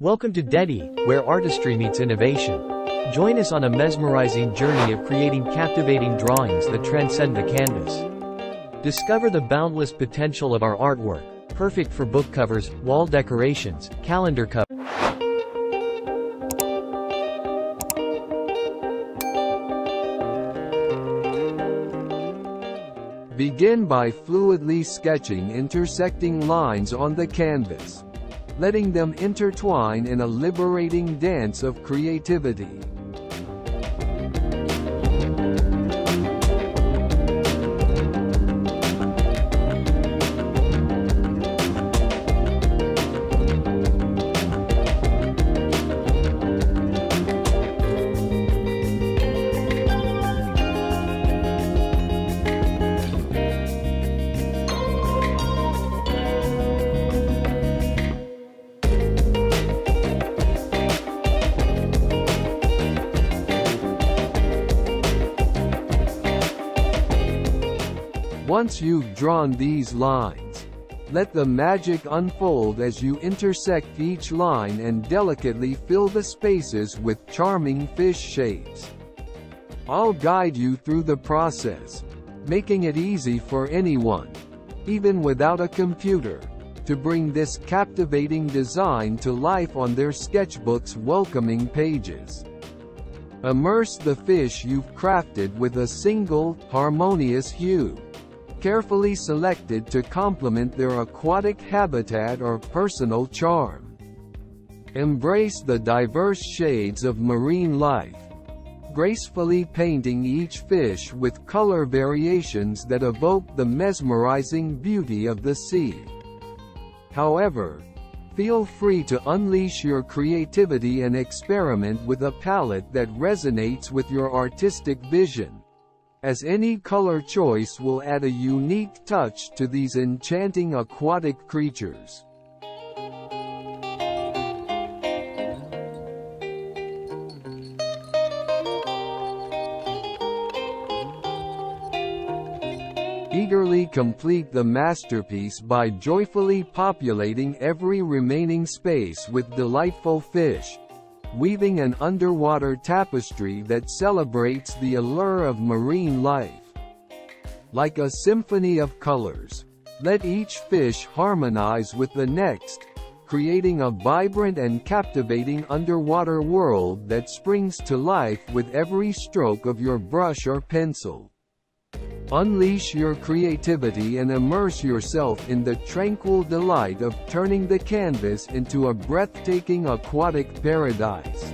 Welcome to Deddi, where artistry meets innovation. Join us on a mesmerizing journey of creating captivating drawings that transcend the canvas. Discover the boundless potential of our artwork, perfect for book covers, wall decorations, calendar covers. Begin by fluidly sketching intersecting lines on the canvas, letting them intertwine in a liberating dance of creativity. Once you've drawn these lines, let the magic unfold as you intersect each line and delicately fill the spaces with charming fish shapes. I'll guide you through the process, making it easy for anyone, even without a computer, to bring this captivating design to life on their sketchbook's welcoming pages. Immerse the fish you've crafted with a single, harmonious hue, carefully selected to complement their aquatic habitat or personal charm. Embrace the diverse shades of marine life, gracefully painting each fish with color variations that evoke the mesmerizing beauty of the sea. However, feel free to unleash your creativity and experiment with a palette that resonates with your artistic vision, as any color choice will add a unique touch to these enchanting aquatic creatures. Eagerly complete the masterpiece by joyfully populating every remaining space with delightful fish, weaving an underwater tapestry that celebrates the allure of marine life. Like a symphony of colors, let each fish harmonize with the next, creating a vibrant and captivating underwater world that springs to life with every stroke of your brush or pencil. Unleash your creativity and immerse yourself in the tranquil delight of turning the canvas into a breathtaking aquatic paradise.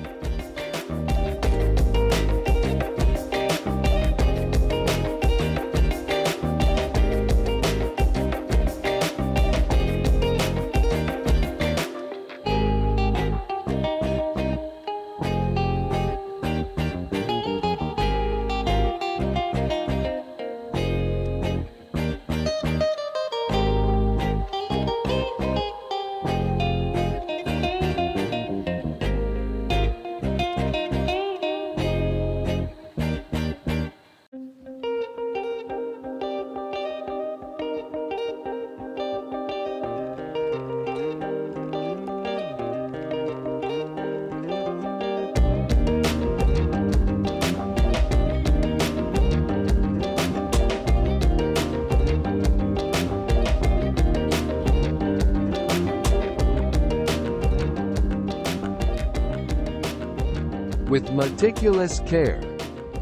With meticulous care,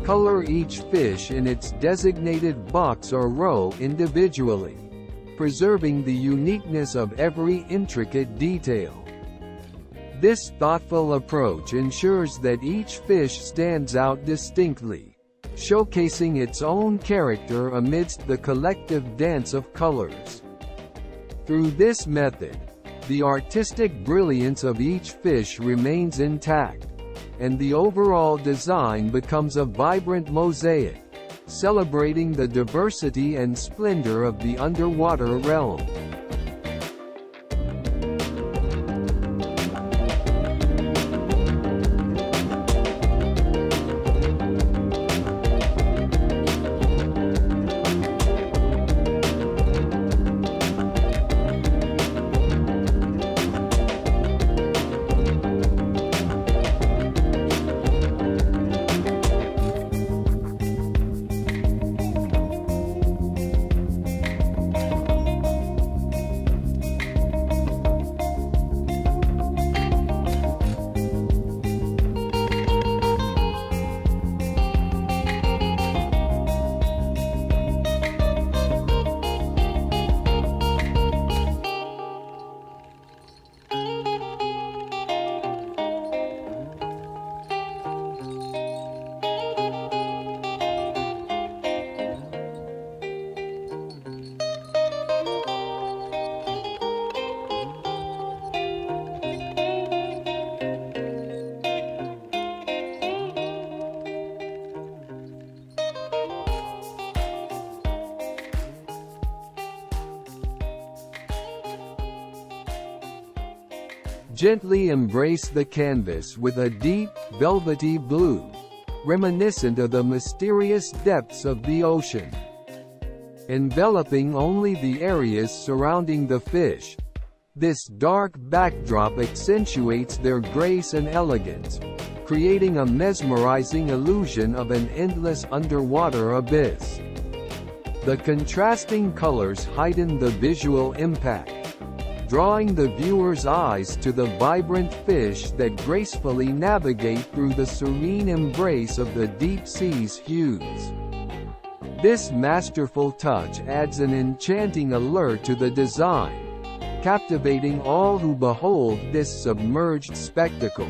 color each fish in its designated box or row individually, preserving the uniqueness of every intricate detail. This thoughtful approach ensures that each fish stands out distinctly, showcasing its own character amidst the collective dance of colors. Through this method, the artistic brilliance of each fish remains intact, and the overall design becomes a vibrant mosaic, celebrating the diversity and splendor of the underwater realm. Gently embrace the canvas with a deep, velvety blue, reminiscent of the mysterious depths of the ocean, enveloping only the areas surrounding the fish. This dark backdrop accentuates their grace and elegance, creating a mesmerizing illusion of an endless underwater abyss. The contrasting colors heighten the visual impact, drawing the viewer's eyes to the vibrant fish that gracefully navigate through the serene embrace of the deep sea's hues. This masterful touch adds an enchanting allure to the design, captivating all who behold this submerged spectacle.